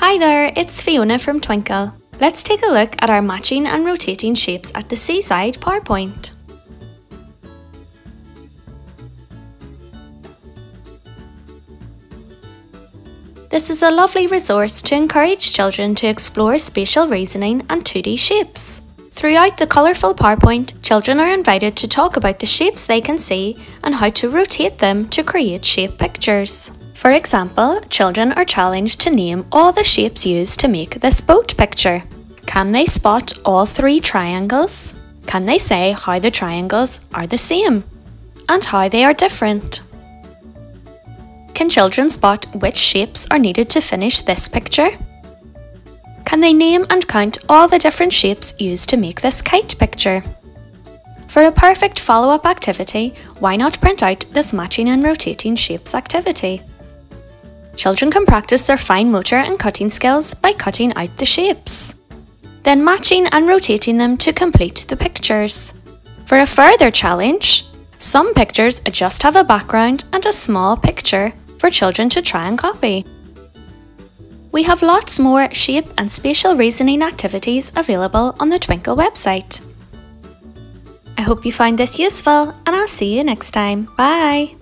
Hi there, it's Fiona from Twinkl. Let's take a look at our matching and rotating shapes at the seaside PowerPoint. This is a lovely resource to encourage children to explore spatial reasoning and 2D shapes. Throughout the colourful PowerPoint, children are invited to talk about the shapes they can see and how to rotate them to create shape pictures. For example, children are challenged to name all the shapes used to make this boat picture. Can they spot all three triangles? Can they say how the triangles are the same and how they are different? Can children spot which shapes are needed to finish this picture? Can they name and count all the different shapes used to make this kite picture? For a perfect follow-up activity, why not print out this matching and rotating shapes activity? Children can practice their fine motor and cutting skills by cutting out the shapes, then matching and rotating them to complete the pictures. For a further challenge, some pictures just have a background and a small picture for children to try and copy. We have lots more shape and spatial reasoning activities available on the Twinkl website. I hope you found this useful, and I'll see you next time. Bye!